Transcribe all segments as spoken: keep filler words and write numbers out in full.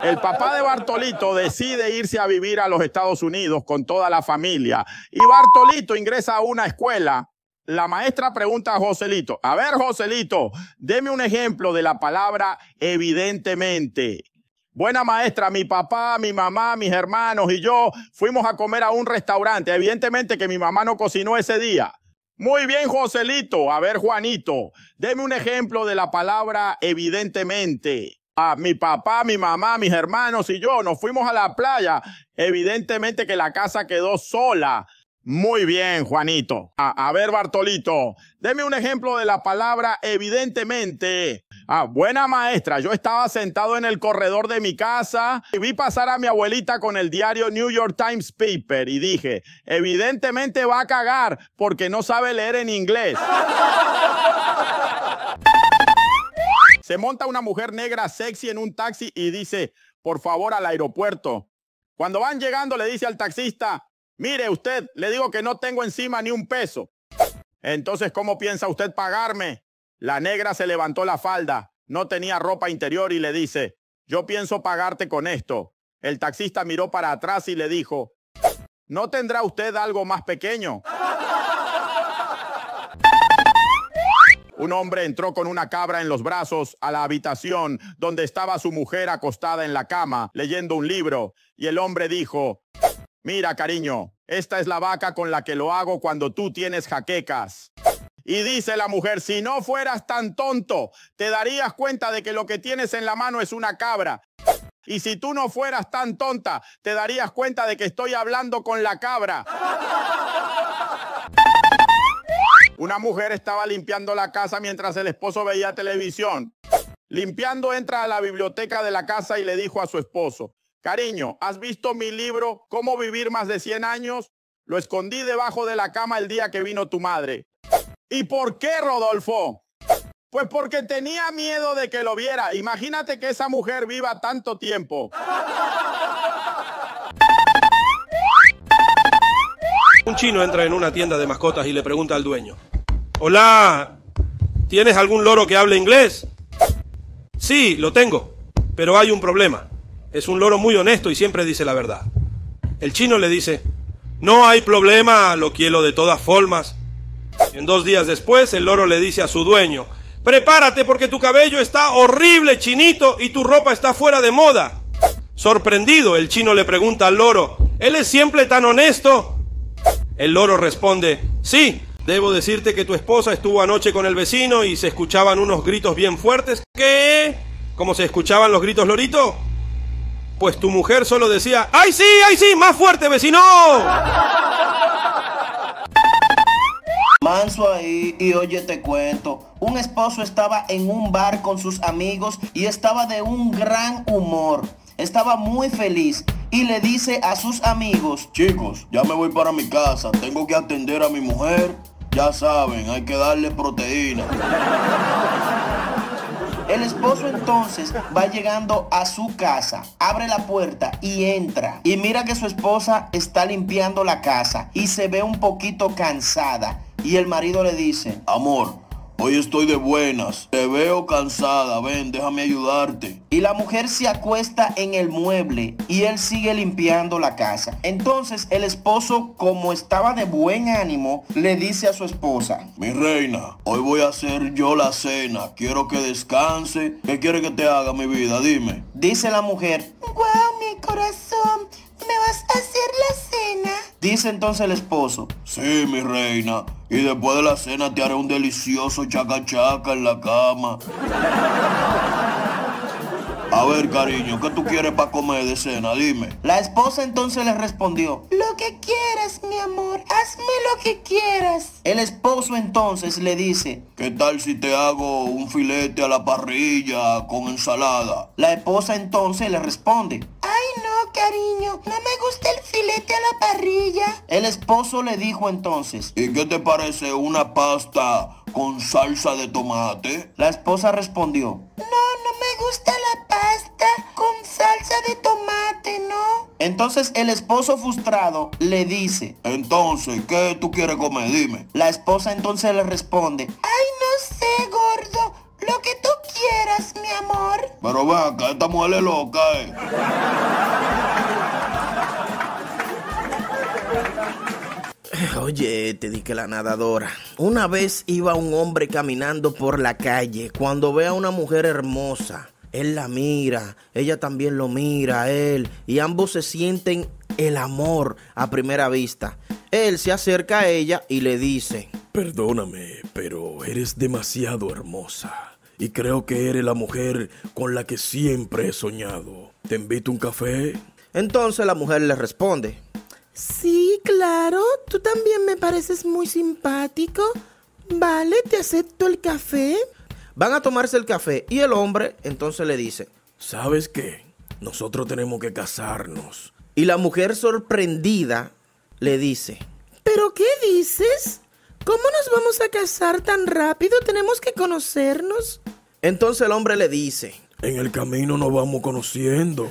El papá de Bartolito decide irse a vivir a los Estados Unidos con toda la familia. Y Bartolito ingresa a una escuela. La maestra pregunta a Joselito: a ver, Joselito, deme un ejemplo de la palabra evidentemente. Buena maestra, mi papá, mi mamá, mis hermanos y yo fuimos a comer a un restaurante. Evidentemente que mi mamá no cocinó ese día. Muy bien, Joselito. A ver, Juanito, deme un ejemplo de la palabra evidentemente. Ah, mi papá, mi mamá, mis hermanos y yo nos fuimos a la playa. Evidentemente que la casa quedó sola. Muy bien, Juanito. Ah, a ver, Bartolito, deme un ejemplo de la palabra evidentemente. Ah, buena maestra, yo estaba sentado en el corredor de mi casa y vi pasar a mi abuelita con el diario New York Times paper y dije, evidentemente va a cagar porque no sabe leer en inglés. Se monta una mujer negra sexy en un taxi y dice, por favor, al aeropuerto. Cuando van llegando le dice al taxista, mire usted, le digo que no tengo encima ni un peso. Entonces, ¿cómo piensa usted pagarme? La negra se levantó la falda, no tenía ropa interior y le dice, yo pienso pagarte con esto. El taxista miró para atrás y le dijo, ¿no tendrá usted algo más pequeño? Un hombre entró con una cabra en los brazos a la habitación donde estaba su mujer acostada en la cama leyendo un libro. Y el hombre dijo, mira, cariño, esta es la vaca con la que lo hago cuando tú tienes jaquecas. Y dice la mujer, si no fueras tan tonto, te darías cuenta de que lo que tienes en la mano es una cabra. Y si tú no fueras tan tonta, te darías cuenta de que estoy hablando con la cabra. Una mujer estaba limpiando la casa mientras el esposo veía televisión. Limpiando entra a la biblioteca de la casa y le dijo a su esposo, cariño, ¿has visto mi libro Cómo vivir más de cien años? Lo escondí debajo de la cama el día que vino tu madre. ¿Y por qué, Rodolfo? Pues porque tenía miedo de que lo viera. Imagínate que esa mujer viva tanto tiempo. Un chino entra en una tienda de mascotas y le pregunta al dueño, hola, ¿tienes algún loro que hable inglés? Sí, lo tengo, pero hay un problema. Es un loro muy honesto y siempre dice la verdad. El chino le dice, no hay problema, lo quiero de todas formas. En dos días después, el loro le dice a su dueño, prepárate porque tu cabello está horrible, chinito, y tu ropa está fuera de moda. Sorprendido, el chino le pregunta al loro, ¿él es siempre tan honesto? El loro responde, sí, debo decirte que tu esposa estuvo anoche con el vecino y se escuchaban unos gritos bien fuertes. ¿Qué? ¿Cómo se escuchaban los gritos, lorito? Pues tu mujer solo decía, ¡ay sí, ay sí, más fuerte, vecino! Manso ahí y oye te cuento. Un esposo estaba en un bar con sus amigos y estaba de un gran humor. Estaba muy feliz y le dice a sus amigos, chicos, ya me voy para mi casa, tengo que atender a mi mujer, ya saben, hay que darle proteína. El esposo entonces va llegando a su casa, abre la puerta y entra. Y mira que su esposa está limpiando la casa y se ve un poquito cansada. Y el marido le dice, amor, hoy estoy de buenas, te veo cansada, ven, déjame ayudarte. Y la mujer se acuesta en el mueble y él sigue limpiando la casa. Entonces el esposo, como estaba de buen ánimo, le dice a su esposa, mi reina, hoy voy a hacer yo la cena, quiero que descanse. ¿Qué quiere que te haga, mi vida? Dime. Dice la mujer, wow, mi corazón, ¿me vas a hacer la cena? Dice entonces el esposo, sí, mi reina, y después de la cena te haré un delicioso chacachaca en la cama. A ver, cariño, ¿qué tú quieres para comer de cena? Dime. La esposa entonces le respondió, lo que quieras, mi amor, hazme lo que quieras. El esposo entonces le dice, ¿qué tal si te hago un filete a la parrilla con ensalada? La esposa entonces le responde, ay, no, cariño, no me gusta el filete a la parrilla. El esposo le dijo entonces, ¿y qué te parece una pasta con salsa de tomate? La esposa respondió, no, no me gusta la pasta con salsa de tomate, ¿no? Entonces el esposo frustrado le dice, entonces, ¿qué tú quieres comer? Dime. La esposa entonces le responde, ay, no sé, gordo, lo que tú quieras, mi amor. Pero ve acá, esta mujer es loca, eh. Oye, te dije la nadadora. Una vez iba un hombre caminando por la calle. Cuando ve a una mujer hermosa, él la mira, ella también lo mira a él. Y ambos se sienten el amor a primera vista. Él se acerca a ella y le dice: perdóname, pero eres demasiado hermosa y creo que eres la mujer con la que siempre he soñado. ¿Te invito a un café? Entonces la mujer le responde: sí, claro, tú también me pareces muy simpático. Vale, te acepto el café. Van a tomarse el café y el hombre entonces le dice: ¿sabes qué? Nosotros tenemos que casarnos. Y la mujer, sorprendida, le dice: ¿pero qué dices? ¿Cómo nos vamos a casar tan rápido? Tenemos que conocernos. Entonces el hombre le dice: en el camino nos vamos conociendo.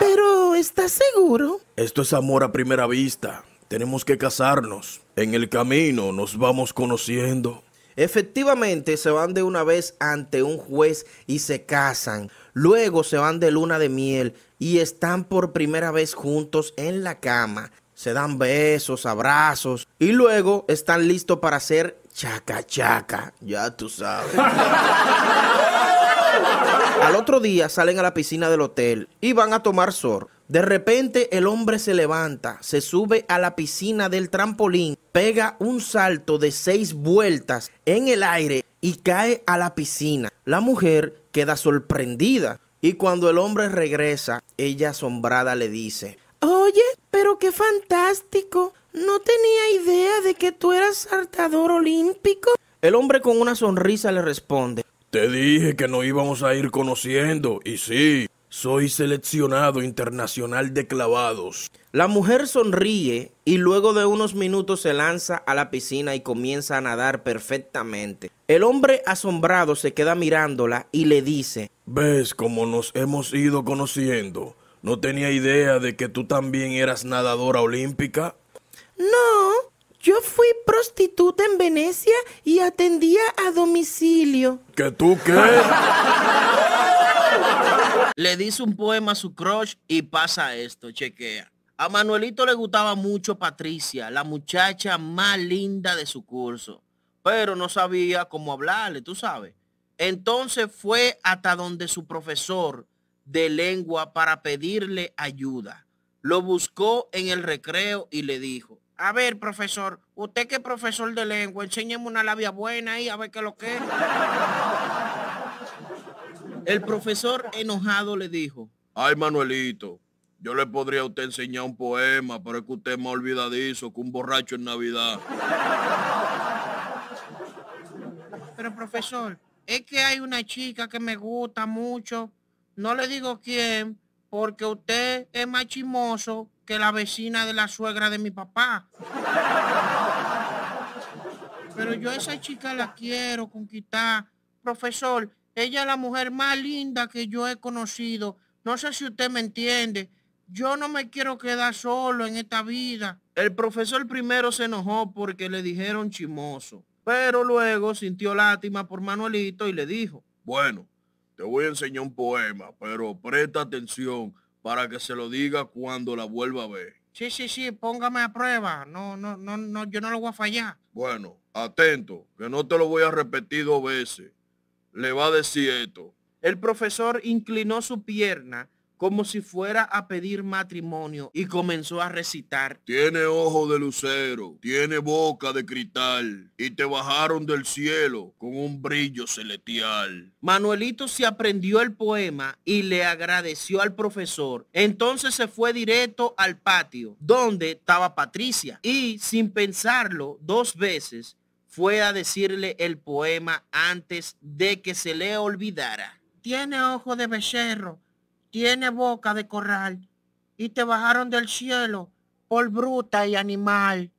¿Pero estás seguro? Esto es amor a primera vista. Tenemos que casarnos. En el camino nos vamos conociendo. Efectivamente, se van de una vez ante un juez y se casan. Luego se van de luna de miel y están por primera vez juntos en la cama. Se dan besos, abrazos y luego están listos para hacer chaca chaca. Ya tú sabes. Al otro día salen a la piscina del hotel y van a tomar sol. De repente el hombre se levanta, se sube a la piscina del trampolín, pega un salto de seis vueltas en el aire y cae a la piscina. La mujer queda sorprendida y cuando el hombre regresa, ella asombrada le dice: oye, pero qué fantástico, no tenía idea de que tú eras saltador olímpico. El hombre con una sonrisa le responde: te dije que nos íbamos a ir conociendo, y sí, soy seleccionado internacional de clavados. La mujer sonríe y luego de unos minutos se lanza a la piscina y comienza a nadar perfectamente. El hombre, asombrado, se queda mirándola y le dice: ¿ves cómo nos hemos ido conociendo? No tenía idea de que tú también eras nadadora olímpica. No, yo fui prostituta en Venecia y atendía a domicilio. ¿Que tú qué? Le dice un poema a su crush y pasa esto, chequea. A Manuelito le gustaba mucho Patricia, la muchacha más linda de su curso, pero no sabía cómo hablarle, tú sabes. Entonces fue hasta donde su profesor de lengua para pedirle ayuda. Lo buscó en el recreo y le dijo: a ver, profesor, usted que es profesor de lengua, enséñeme una labia buena ahí, a ver qué es lo que es. El profesor, enojado, le dijo: ay, Manuelito, yo le podría a usted enseñar un poema, pero es que usted es más olvidadizo que un borracho en Navidad. Pero, profesor, es que hay una chica que me gusta mucho. No le digo quién, porque usted es más chimoso que la vecina de la suegra de mi papá. Pero yo a esa chica la quiero conquistar. Profesor, ella es la mujer más linda que yo he conocido. No sé si usted me entiende. Yo no me quiero quedar solo en esta vida. El profesor primero se enojó porque le dijeron chimoso, pero luego sintió lástima por Manuelito y le dijo: bueno, te voy a enseñar un poema, pero presta atención para que se lo diga cuando la vuelva a ver. Sí, sí, sí, póngame a prueba. No, no, no, no, yo no lo voy a fallar. Bueno, atento, que no te lo voy a repetir dos veces. Le va a decir esto. El profesor inclinó su pierna como si fuera a pedir matrimonio y comenzó a recitar: tiene ojo de lucero, tiene boca de cristal, y te bajaron del cielo con un brillo celestial. Manuelito se aprendió el poema y le agradeció al profesor. Entonces se fue directo al patio donde estaba Patricia y, sin pensarlo dos veces, fue a decirle el poema antes de que se le olvidara. Tiene ojo de becerro, tiene boca de corral, y te bajaron del cielo por bruta y animal.